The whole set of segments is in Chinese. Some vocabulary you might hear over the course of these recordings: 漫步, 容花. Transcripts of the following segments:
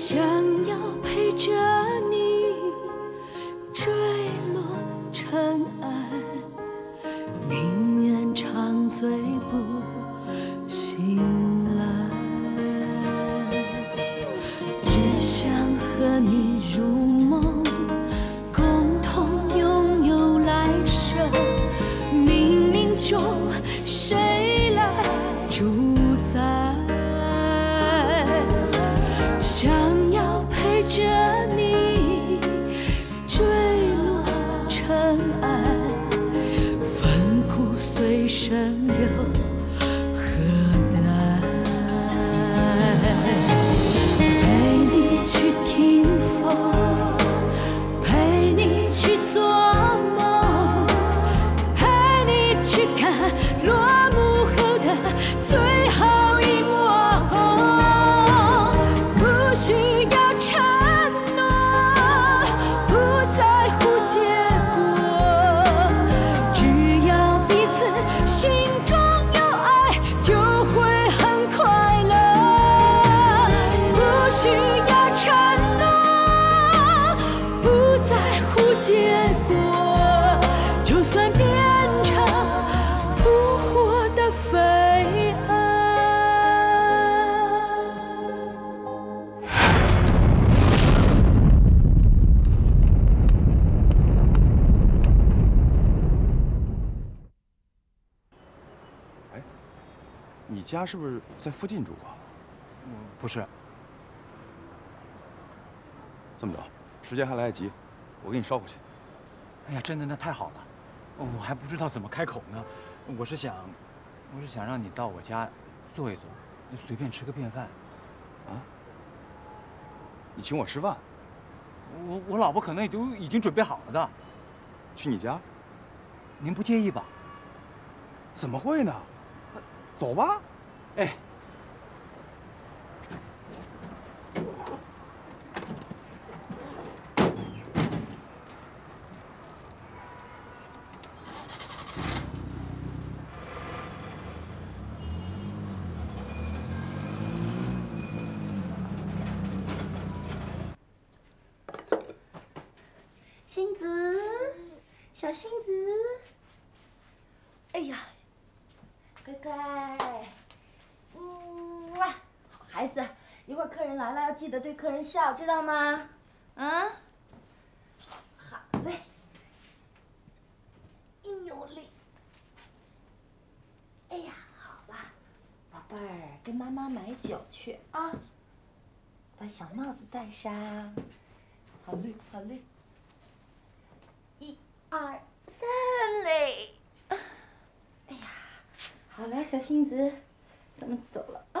想要陪着你坠落尘埃，宁愿长醉不醒来，只想和你入梦，共同拥有来生。冥冥中谁来主宰？ 想要陪着你坠落尘埃，奋骨随身有何难？陪你去听风，陪你去做梦，陪你去看落幕后的最后。 你家是不是在附近住啊？嗯，不是。这么着，时间还来得及，我给你捎回去。哎呀，真的，那太好了。我还不知道怎么开口呢。我是想让你到我家坐一坐，随便吃个便饭。啊？你请我吃饭？我老婆可能也都已经准备好了的。去你家？您不介意吧？怎么会呢？ 走吧，哎，星子，小星子，哎呀。 乖乖，哇，好孩子，一会儿客人来了要记得对客人笑，知道吗？啊，好嘞，哎呦嘞，哎呀，好了，宝贝儿，跟妈妈买酒去啊，把小帽子戴上，好嘞，好嘞，1、2、3嘞。 好了，小星子，咱们走了啊！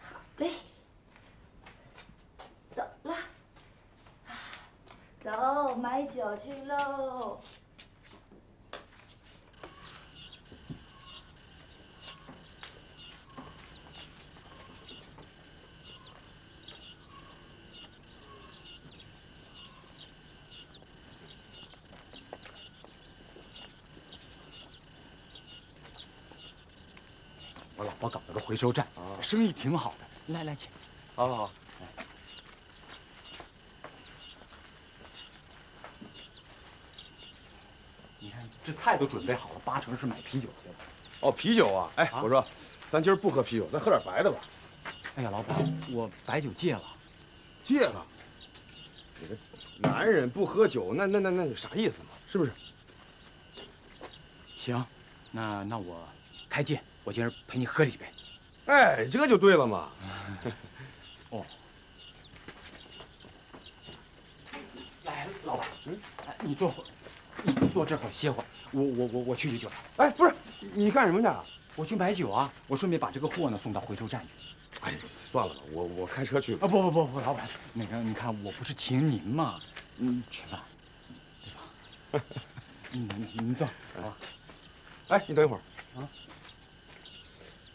好嘞，走了，走买酒去喽。我老婆搞了个回收站，生意挺好的。来来，请。好好好。你看这菜都准备好了，八成是买啤酒去了。哦，啤酒啊！哎，我说，咱今儿不喝啤酒，咱喝点白的吧。哎呀，老板，我白酒戒了。戒了？你这男人不喝酒，那有啥意思嘛？是不是？行，那我开戒。 我今儿陪你喝了一杯，哎，这就对了嘛。哦，来，老板，你坐会儿，你坐这会儿歇会儿，我去酒厂。哎，不是，你干什么去？我去买酒啊，我顺便把这个货呢送到回收站去。哎，算了吧，我开车去吧。啊，不，老板，那个你看，我不是请您嘛，吃饭，对吧？您坐啊。哎，你等一会儿。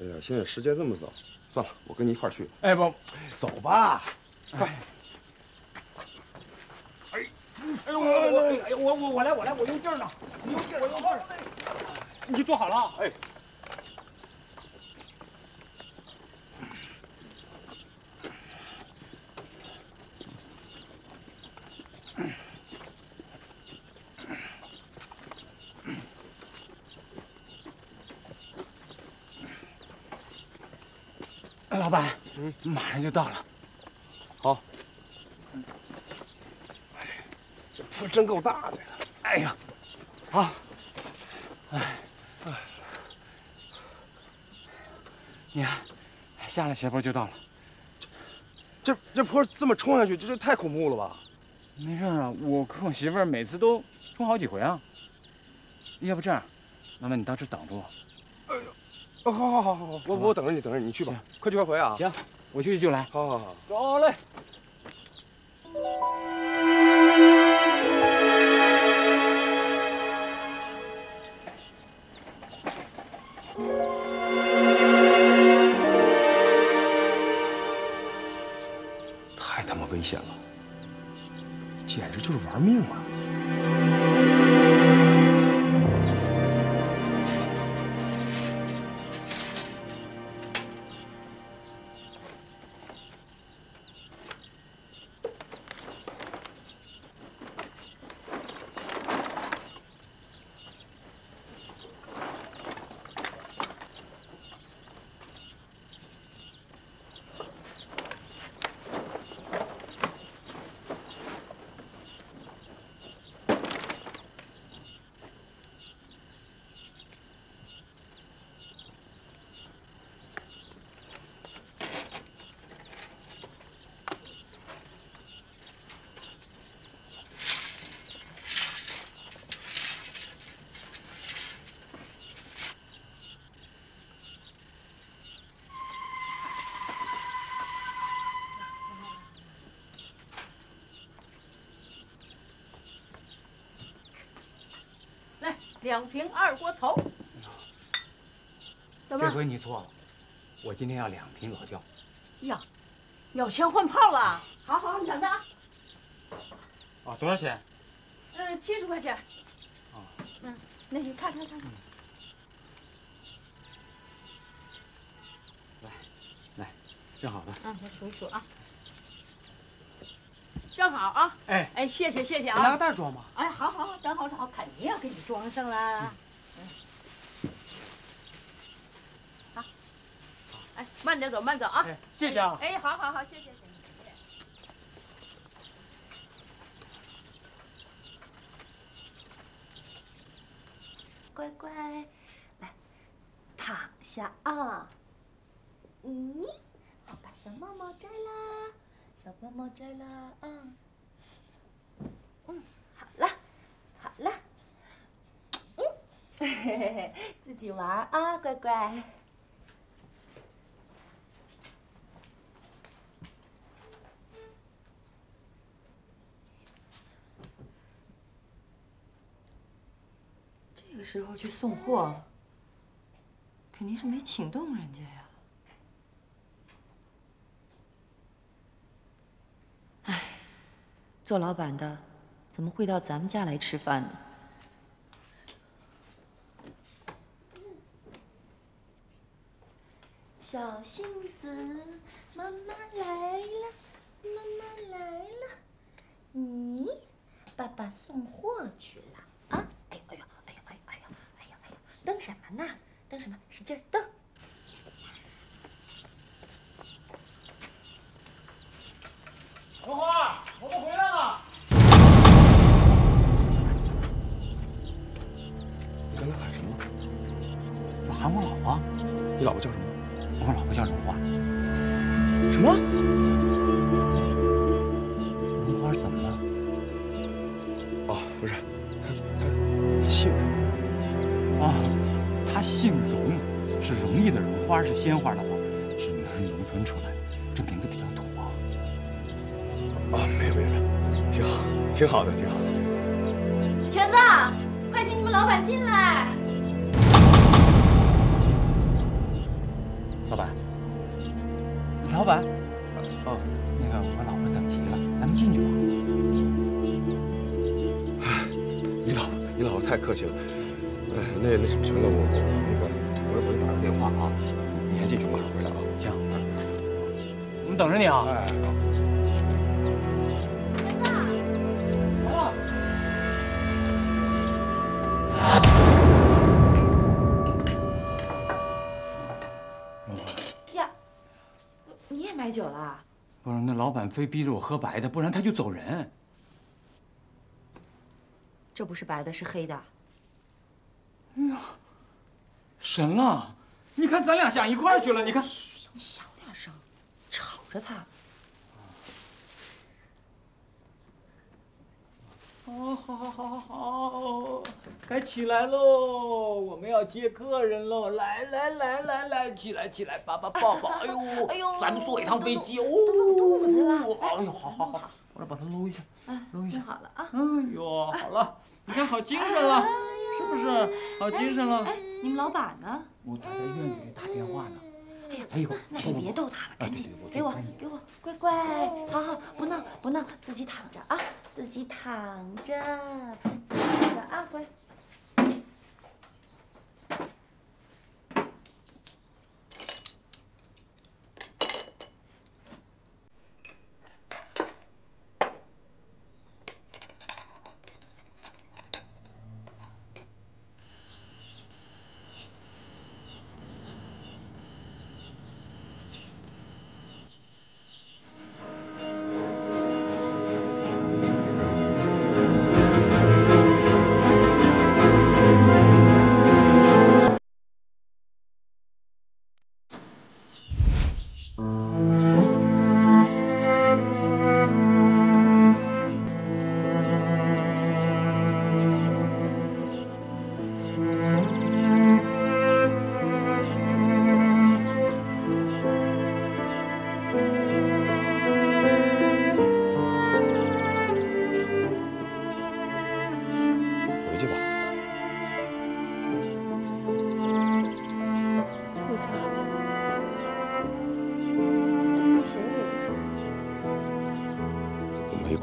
哎呀，现在时间这么早，算了，我跟你一块儿去。哎不，走吧，快！哎呦，我来，我用劲儿呢，我用劲儿。你坐好了啊？哎。板，马上就到了。好。哎，这风真够大的呀！哎呀，啊，哎，你看，下了斜坡就到了。这坡这么冲下去，这太恐怖了吧？没事啊，我跟我媳妇儿每次都冲好几回啊。要不这样，妈妈你到这挡住我。 哦，好，我等着你去吧，快去快回啊！行，我去就来。好，走嘞。太他妈危险了，简直就是玩命啊！ 两瓶二锅头，怎么？这回你错了，我今天要两瓶老窖。呀，有钱换炮了！好，你等着啊。啊，多少钱？70块钱。啊，那你看。来，正好吧。我数一数啊。正好啊。哎，谢谢啊。拿个袋装吧。哎，好，正好，肯定要给你装上啦。好，哎，慢点走啊。谢谢啊。哎，好，谢谢。乖乖，来，躺下啊。我把小帽帽摘啦。 小猫猫摘了啊，好了，自己玩啊，乖乖。这个时候去送货，肯定是没请动人家呀。 做老板的怎么会到咱们家来吃饭呢？小杏子，妈妈来了，妈妈来了。爸爸送货去了啊！哎呦，蹬什么呢？使劲蹬！ 红花，我们回来了。你刚才喊什么？我喊我老婆。你老婆叫什么？我老婆叫荣花。什么？荣花怎么了？哦，不是，她姓荣。哦，她姓荣，是容易的荣，花是鲜花的花，是农村出来的，这名字比较土啊。 啊，没有，挺好的。瘸子，快请你们老板进来。老板，哦，那个我老婆等急了，咱们进去吧。哎，你老婆太客气了。哎，那什么，瘸子，我打个电话啊，你先进去，马上回来啊。行，我们等着你啊。哎，好。不是，那老板非逼着我喝白的，不然他就走人。这不是白的，是黑的。哎呀，神了！你看咱俩想一块儿去了，你看。你小点声，吵着他。 哦，好，好，好，好，该起来喽！我们要接客人喽！来，来，来，来，来，起来，起来，爸爸抱抱！哎呦，哎呦，咱们坐一趟飞机哦！露肚子了！哎呦，好好好，我来把它搂一下，搂一下。好了啊！哎呦，好了，你看好精神了，是不是？好精神了。哎，你们老板呢？我打在院子里打电话呢。哎呦，那你别逗他了，赶紧给我，给我，乖乖，好好，不闹，不闹，自己躺着啊。 自己躺着，自己躺着啊，乖。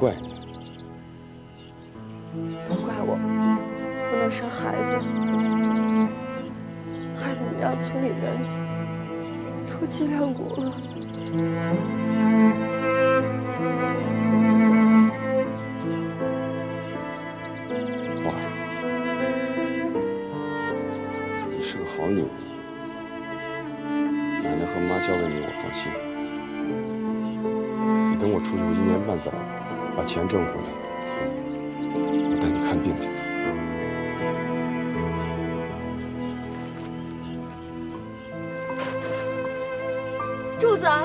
怪你，都怪我，不能生孩子，害得你让村里人出脊梁骨了。花儿，你是个好女人，奶奶和妈交给你，我放心。你等我出去，我一年半载。 把钱挣回来，我带你看病去。柱子啊，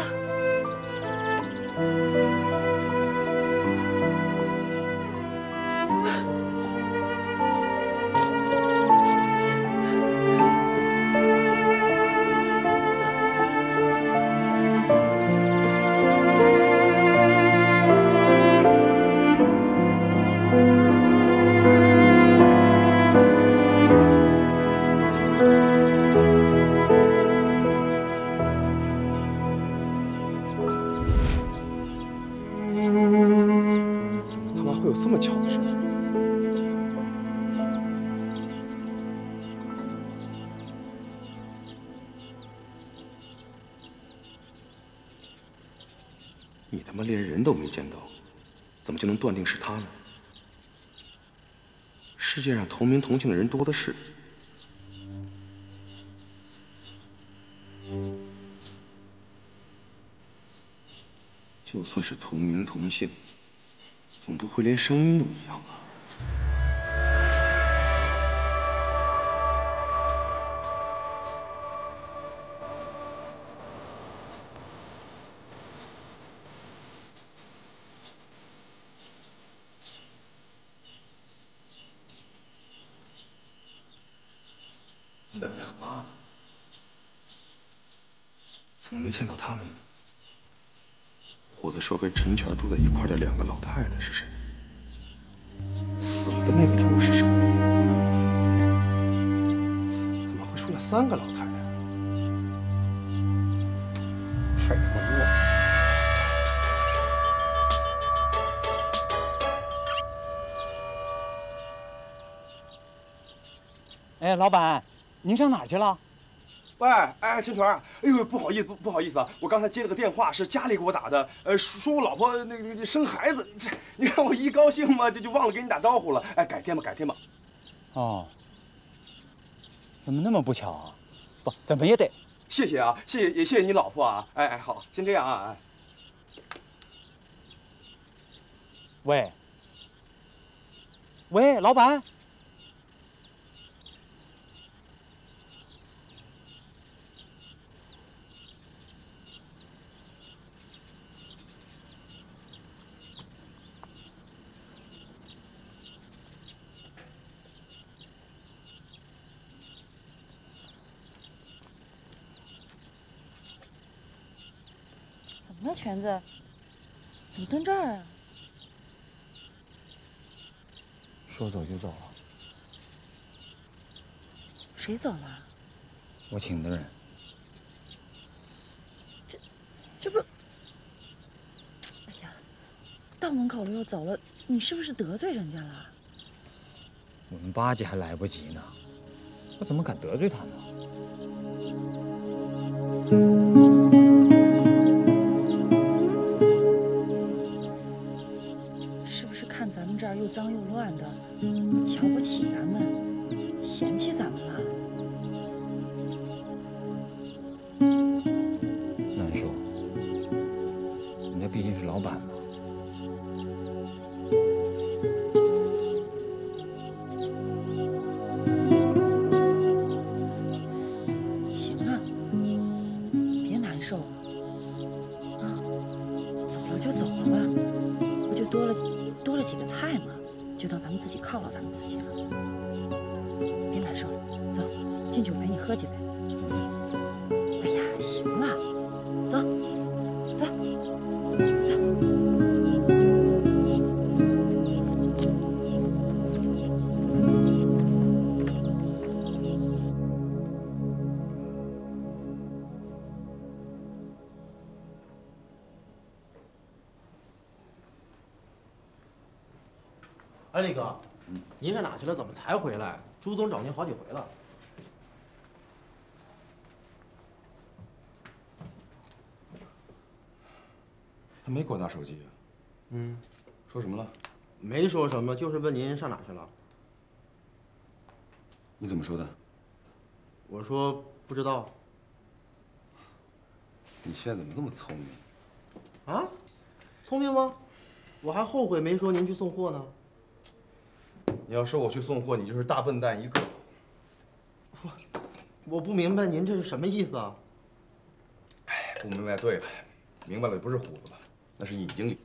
断定是他呢？世界上同名同姓的人多的是。就算是同名同姓，总不会连声音都一样啊。 见到他们，虎子说跟陈全住在一块的两个老太太是谁？死了的那个又是谁？怎么会出来三个老太太？太他妈乱了！哎，老板，您上哪儿去了？ 喂，哎，陈全，哎呦，不好意思，不好意思啊，我刚才接了个电话，是家里给我打的，说我老婆那生孩子，这你看我一高兴嘛，就忘了给你打招呼了，哎，改天吧，改天吧。哦，怎么那么不巧啊？不，怎么也得谢谢啊，谢谢也谢谢你老婆啊，哎哎，好，先这样啊，哎。喂，老板，怎么了，全子？怎么蹲这儿啊？ 说走就走了，谁走了？我请的人。这不，哎呀，到门口了又走了，你是不是得罪人家了？我们巴结还来不及呢，我怎么敢得罪他呢？ 这儿又脏又乱的，瞧不起咱们，嫌弃咱们了。难说，人家毕竟是老板嘛。行啊，别难受啊，走了就走了吧，不就多了几个菜嘛，就当咱们自己犒劳咱们自己了。别难受了，走，进酒陪你喝几杯。哎呀，行了，走，走，哎，李哥，您上哪去了？怎么才回来？朱总找您好几回了。他没给我拿手机啊。嗯，说什么了？没说什么，就是问您上哪去了。你怎么说的？我说不知道。你现在怎么这么聪明？啊？聪明吗？我还后悔没说您去送货呢。 你要说我去送货，你就是大笨蛋一个。我不明白您这是什么意思啊？哎，不明白对了，明白了不是胡子吧？那是尹经理。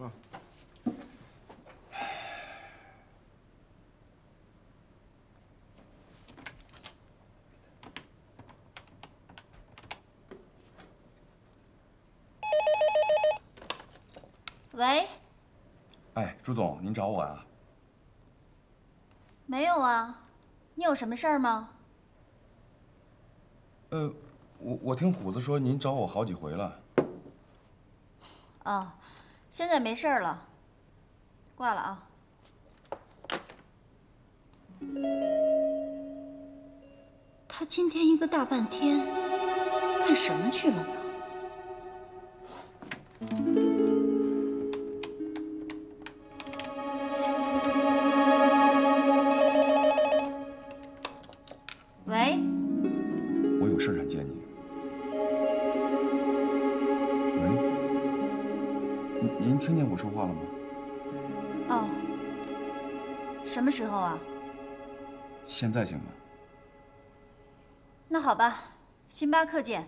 嗯。喂。哎，朱总，您找我呀？ 没有啊，你有什么事儿吗？我听虎子说您找我好几回了。哦，现在没事儿了，挂了啊。他今天一个大半天，干什么去了呢？ 什么时候啊？现在行吗？那好吧，星巴克见。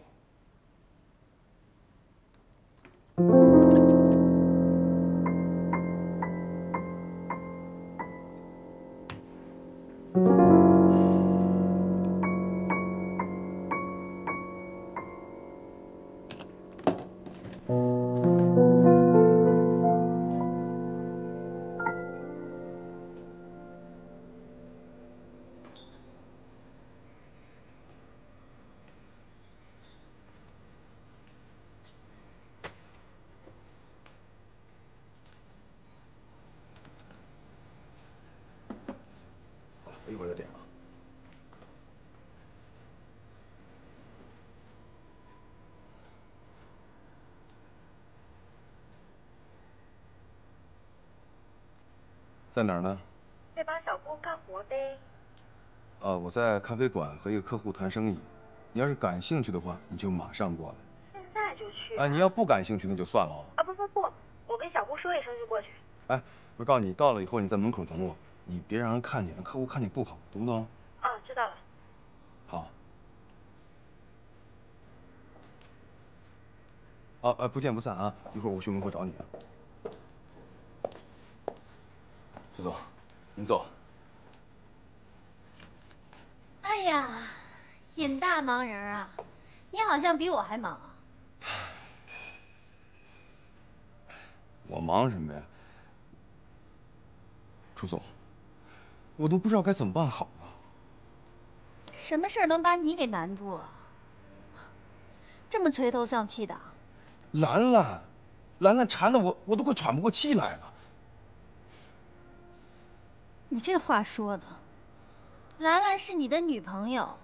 一会儿再点啊。在哪儿呢？在帮小姑干活呗。啊，我在咖啡馆和一个客户谈生意。你要是感兴趣的话，你就马上过来。现在就去。啊，你要不感兴趣那就算了。啊不，我跟小姑说一声就过去。哎，我告诉你，到了以后你在门口等我，你别让人看见，客户看见不好，懂不懂？啊，知道了。好。哦，不见不散啊！一会儿我去门口找你啊。徐总，您坐。哎呀，尹大忙人啊，你好像比我还忙啊。 我忙什么呀，朱总，我都不知道该怎么办好啊。什么事儿能把你给难住啊？这么垂头丧气的。兰兰馋得我都快喘不过气来了。你这话说的，兰兰是你的女朋友，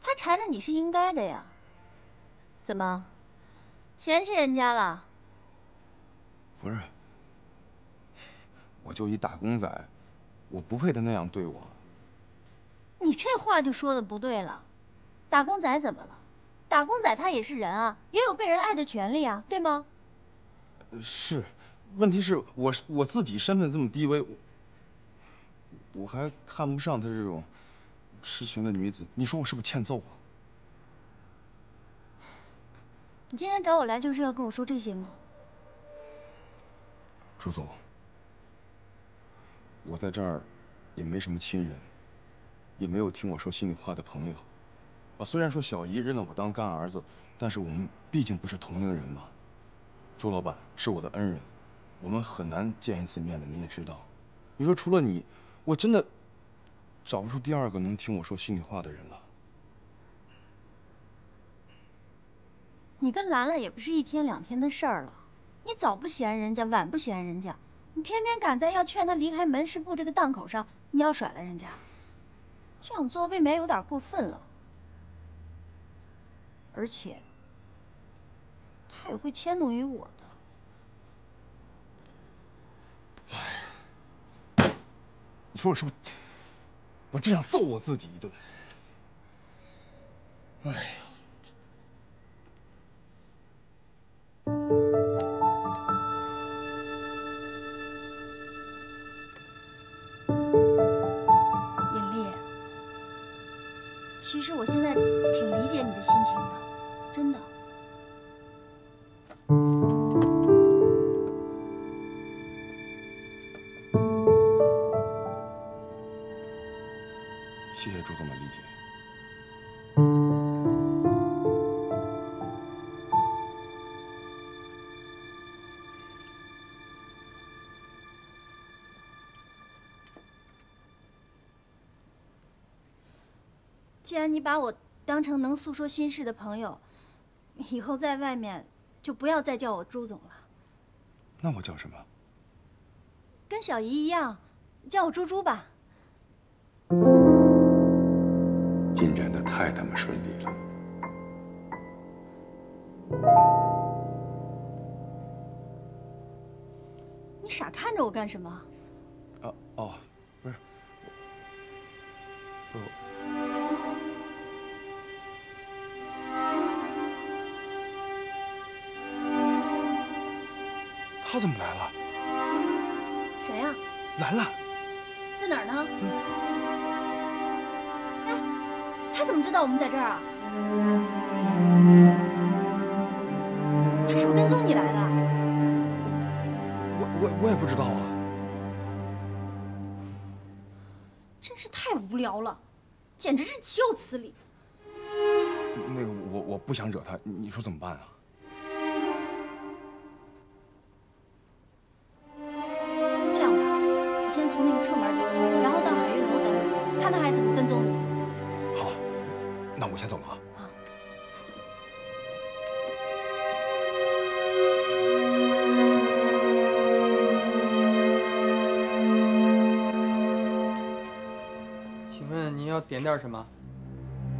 她缠着你是应该的呀。怎么，嫌弃人家了？ 不是，我就一打工仔，我不配他那样对我。你这话就说的不对了，打工仔怎么了？打工仔他也是人啊，也有被人爱的权利啊，对吗？是，问题是我自己身份这么低微，我还看不上他这种痴情的女子，你说我是不是欠揍啊？你今天找我来就是要跟我说这些吗？ 朱总，我在这儿也没什么亲人，也没有听我说心里话的朋友。啊，虽然说小姨认了我当干儿子，但是我们毕竟不是同龄人嘛。朱老板是我的恩人，我们很难见一次面的，你也知道。你说除了你，我真的找不出第二个能听我说心里话的人了。你跟兰兰也不是一天两天的事儿了。 你早不嫌人家，晚不嫌人家，你偏偏赶在要劝他离开门市部这个档口上，你要甩了人家，这样做未免有点过分了。而且，他也会迁怒于我的。哎，你说我是不是？我真想揍我自己一顿。哎呀。 其实我现在挺理解你的心情的，真的。谢谢朱总的理解。既然你把我当成能诉说心事的朋友，以后在外面就不要再叫我朱总了。那我叫什么？跟小姨一样，叫我朱吧。进展的太他妈顺利了。你傻看着我干什么？啊哦，不是，他怎么来了？谁呀？兰兰，在哪儿呢？哎，他怎么知道我们在这儿啊？他是不是跟踪你来的？我也不知道啊。真是太无聊了，简直是岂有此理！那个，我不想惹他，你说怎么办啊？ 先从那个侧门走，然后到海月楼等我，看他还怎么跟踪你。好，那我先走了啊。 请问您要点点什么？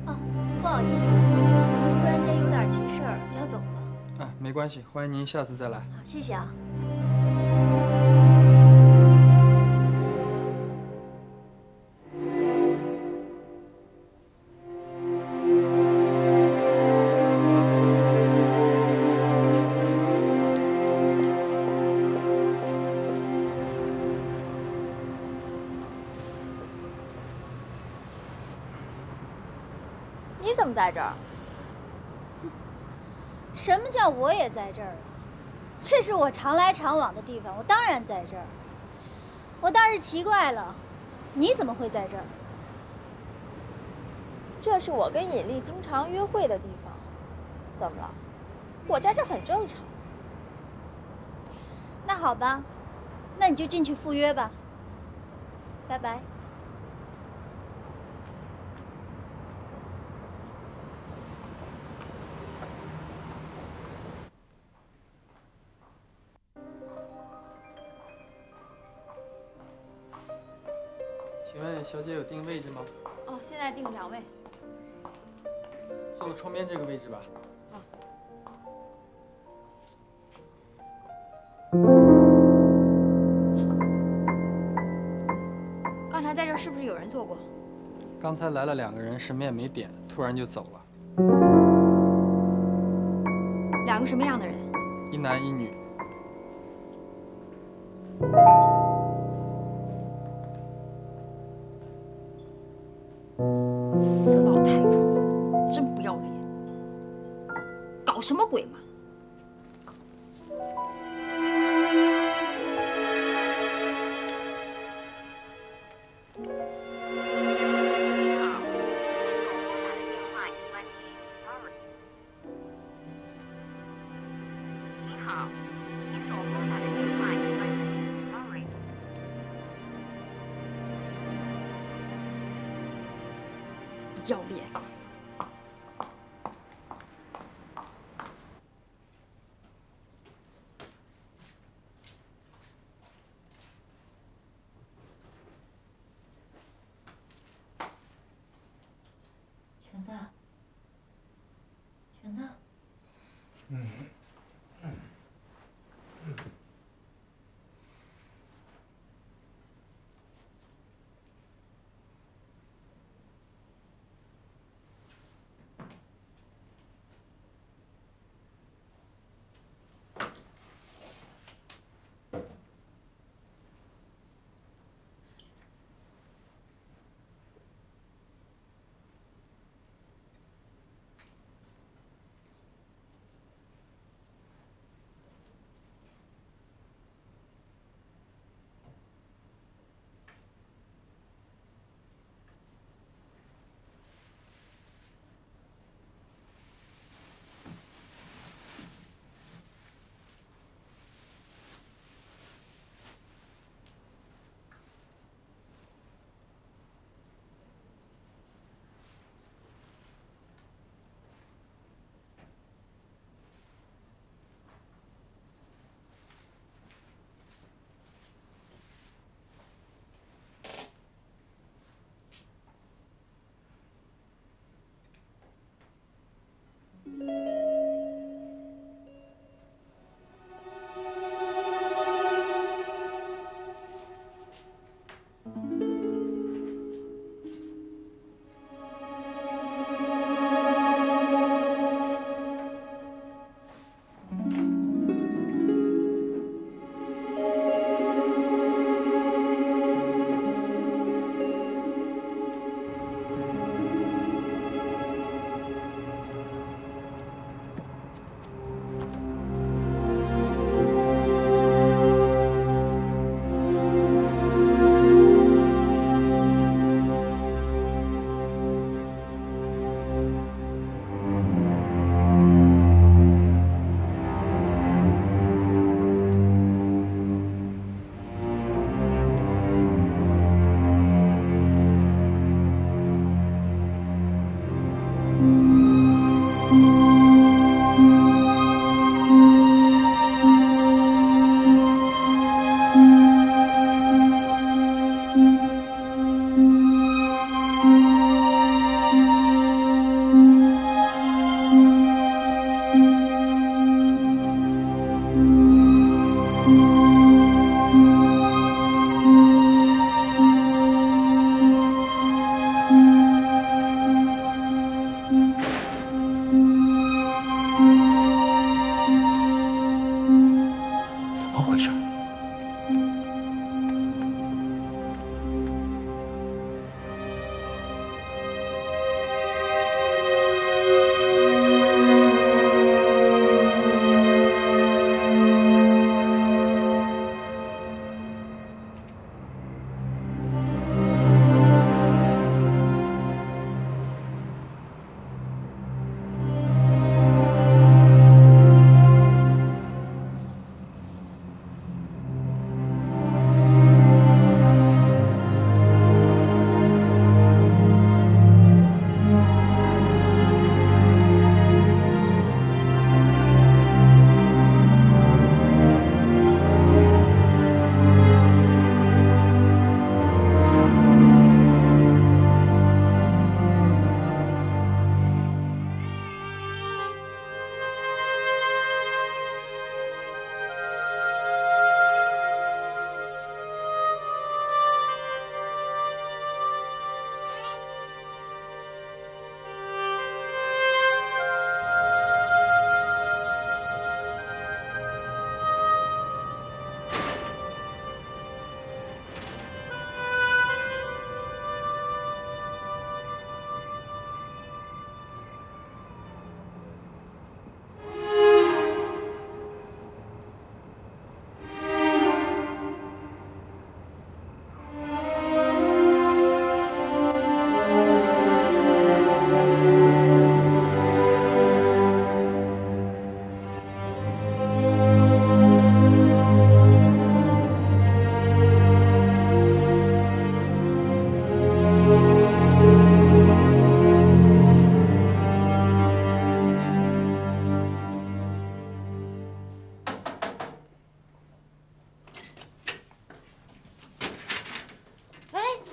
哦，不好意思，我突然间有点急事儿要走了。哎，没关系，欢迎您下次再来。好，谢谢啊。怎么在这儿？什么叫我也在这儿啊？这是我常来常往的地方，我当然在这儿。我倒是奇怪了，你怎么会在这儿？这是我跟尹丽经常约会的地方，怎么了？我在这儿很正常。那好吧，那你就进去赴约吧。拜拜。 请问小姐有定位置吗？哦，现在定2位，坐窗边这个位置吧。啊。刚才在这儿是不是有人坐过？刚才来了2个人，什么也没点，突然就走了。2个什么样的人？1男1女。 什么鬼嘛！不要脸！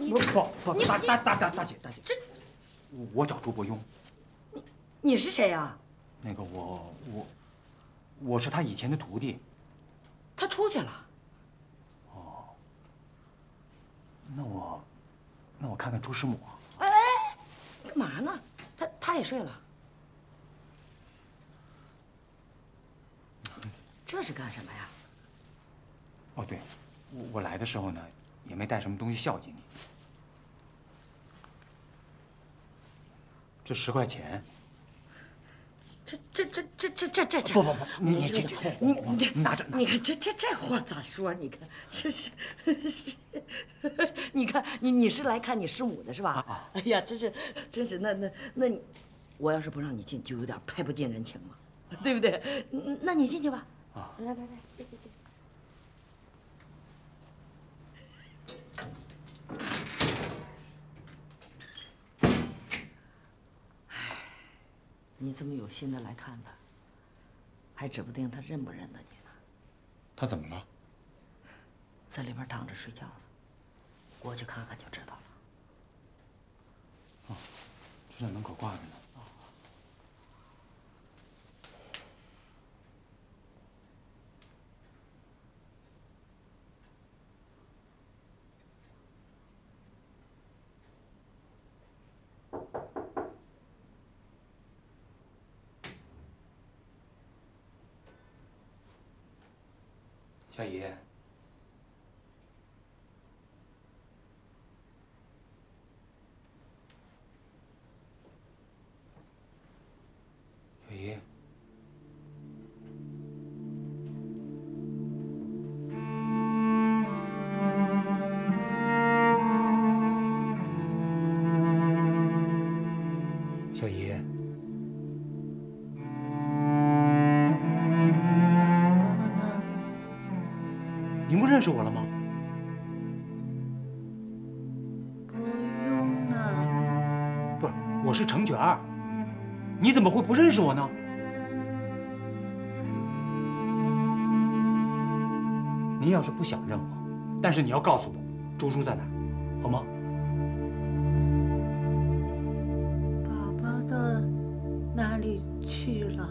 你不，大姐，我找朱伯庸。你是谁呀？那个我是他以前的徒弟。他出去了。哦，那我看看朱师母。哎，干嘛呢？他也睡了。这是干什么呀？哦，对，我来的时候呢，也没带什么东西孝敬你。这10块钱。 这不，你进去，你拿着，你看这话咋说？你看这是，你看你是来看你师母的是吧？哎呀，真是那，我要是不让你进，就有点太不近人情了，对不对？那你进去吧。啊，来，进。 你这么有心的来看他，还指不定他认不认得你呢。他怎么了？在里边躺着睡觉呢，过去看看就知道了。哦，就在门口挂着呢。哦。夏姨，小姨，小姨。 您不认识我了吗？不用了。不是，我是程卷儿，你怎么会不认识我呢？您要是不想认我，但是你要告诉我猪猪在哪儿，好吗？宝宝到哪里去了？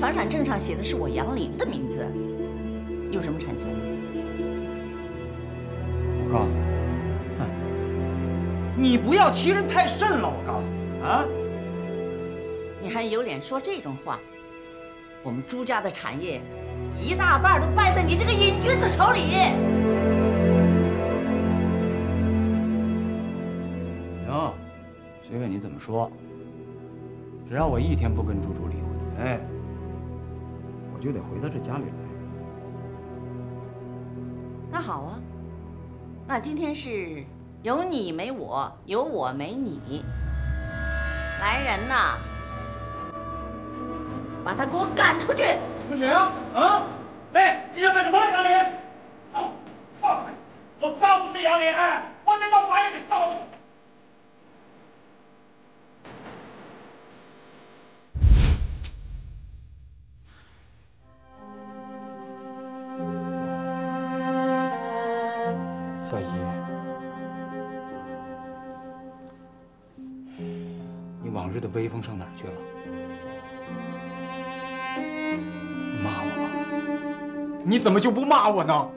房产证上写的是我杨林的名字，有什么产权呢？我告诉你，你不要欺人太甚了！我告诉你啊，你还有脸说这种话？我们朱家的产业，一大半都败在你这个瘾君子手里。行，随便你怎么说，只要我一天不跟朱离婚，哎。 我就得回到这家里来。那好啊，那今天是有你没我，有我没你。来人呐，把他给我赶出去！你们谁啊？啊！哎，你想干什么，杨林？放开！我告诉你，杨林，我得到法院得告你。 小姨，你往日的威风上哪儿去了？你骂我了？你怎么就不骂我呢？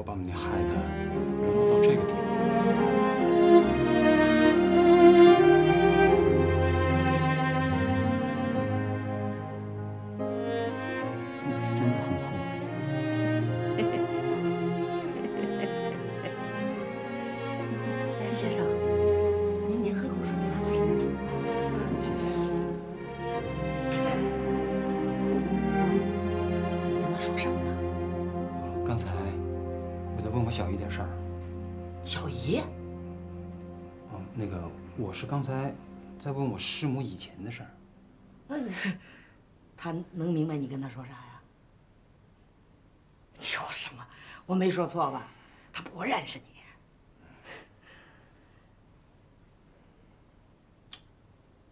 我把你害得沦落到这个地步。 先生，您喝口水吧。谢谢。你跟他说什么呢？刚才我在问我小姨点事儿。小姨？那个，我是刚才在问我师母以前的事儿。那他能明白你跟他说啥呀？就是嘛，我没说错吧？他不认识你。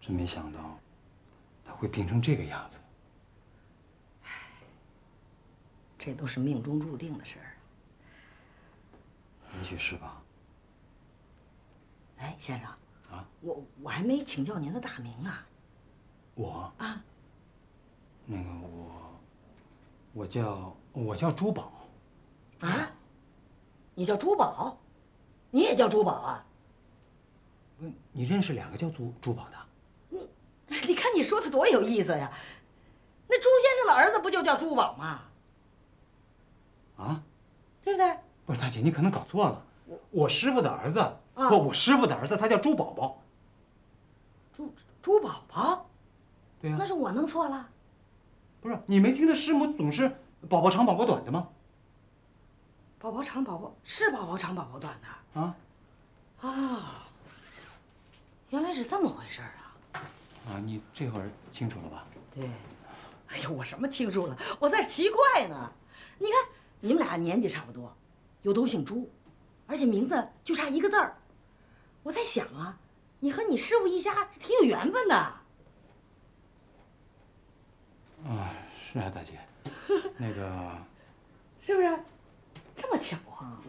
真没想到，他会病成这个样子。唉，这都是命中注定的事儿。也许是吧。哎，先生啊，我还没请教您的大名啊。我啊，那个我叫珠宝。啊？你叫珠宝？你也叫珠宝啊？不，你认识两个叫珠宝的？ 你看你说的多有意思呀！那朱先生的儿子不就叫珠宝吗？啊，对不对？不是大姐，你可能搞错了。我师傅的儿子，我师傅的儿子他叫朱宝宝。朱宝宝？对呀。那是我弄错了。不是，你没听他师母总是宝宝长宝宝短的吗？宝宝长宝宝是宝宝长宝宝短的啊？啊，原来是这么回事啊！ 啊，你这会儿清楚了吧？对。哎呀，我什么清楚了？我在这奇怪呢。你看，你们俩年纪差不多，又都姓朱，而且名字就差一个字儿。我在想啊，你和你师傅一家挺有缘分的。啊，是啊，大姐。那个，是不是这么巧啊？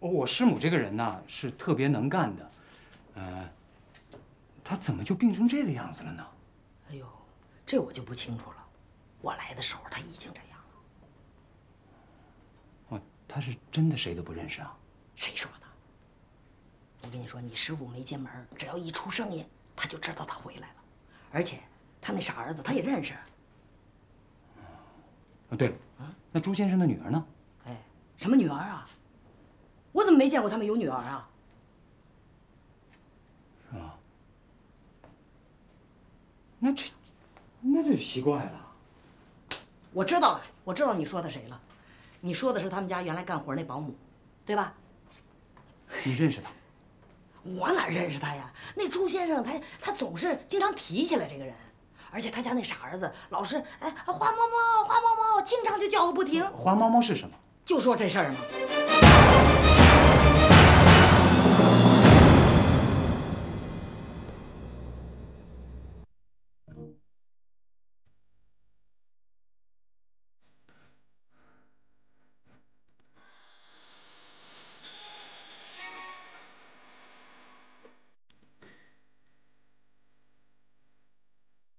我师母这个人呢，是特别能干的，他怎么就病成这个样子了呢？哎呦，这我就不清楚了。我来的时候他已经这样了。哦，他是真的谁都不认识啊？谁说的？我跟你说，你师傅没进门，只要一出声音，他就知道他回来了。而且他那傻儿子他也认识。啊，对了，那朱先生的女儿呢？哎，什么女儿啊？我怎么没见过他们有女儿啊？是吗？ 那就奇怪了。我知道了，我知道你说的谁了。你说的是他们家原来干活那保姆，对吧？你认识他？我哪认识他呀？那朱先生他总是经常提起来这个人，而且他家那傻儿子老是哎花猫猫花猫猫，经常就叫个不停。花猫猫是什么？就说这事儿嘛。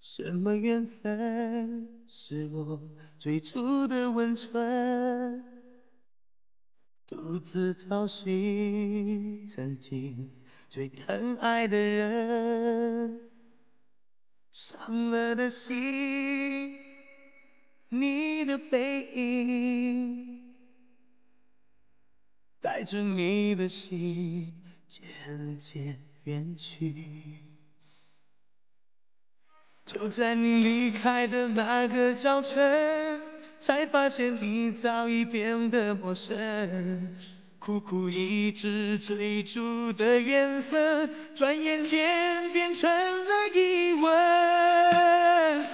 什么缘分，是我最初的温存，独自找寻曾经最疼爱的人，伤了的心，你的背影，带着你的心渐渐远去。 就在你离开的那个早晨，才发现你早已变得陌生。苦苦一直追逐的缘分，转眼间变成了疑问。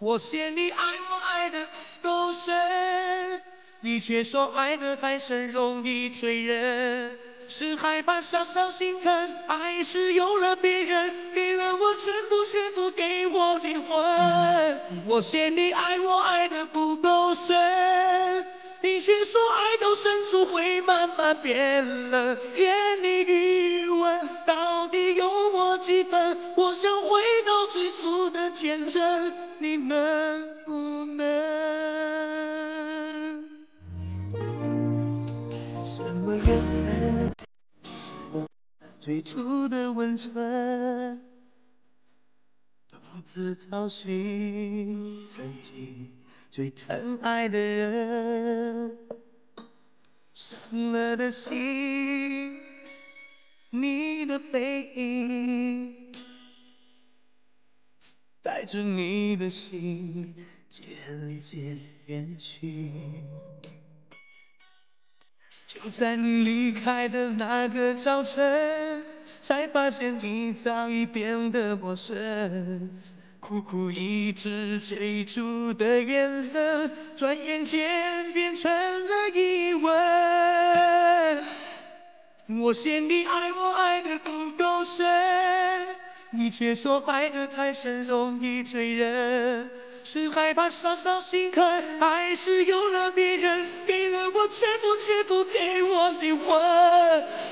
我嫌你爱我爱得不够深，你却说爱得太深容易醉人。 是害怕伤到心疼，还是有了别人，给了我全部，却不给我灵魂？我嫌你爱我爱得不够深，你却说爱到深处会慢慢变冷。愿你余温到底有我几分？我想回到最初的天真，你能不能？最初的温存，独自找寻曾经最疼爱的人，伤了的心，你的背影，带着你的心渐渐远去。就在你离开的那个早晨，才发现你早已变得陌生。苦苦一直追逐的缘分，转眼间变成了疑问。我嫌你爱我爱得不够深，你却说爱得太深容易醉人。是害怕伤到心坎，还是有了别人，给了我全部却不给我灵魂？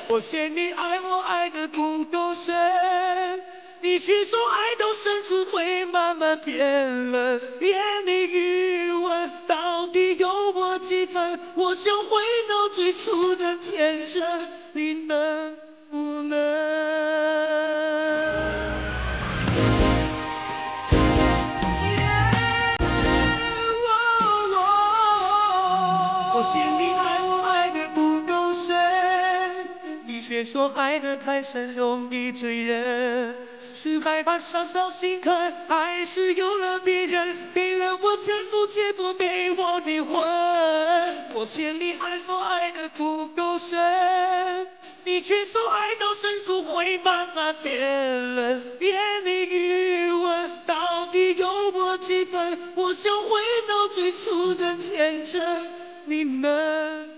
我嫌你爱我爱得不够深，你却说爱到深处会慢慢变冷。眼里余温到底有我几分？我想回到最初的天真，你能不能？却说爱得太深容易醉人，是害怕伤到心坎，还是有了别人，给了我全部却不给我灵魂？我嫌你爱我爱得不够深，你却说爱到深处会慢慢变冷。眼里余温到底有我几分？我想回到最初的天真，你能？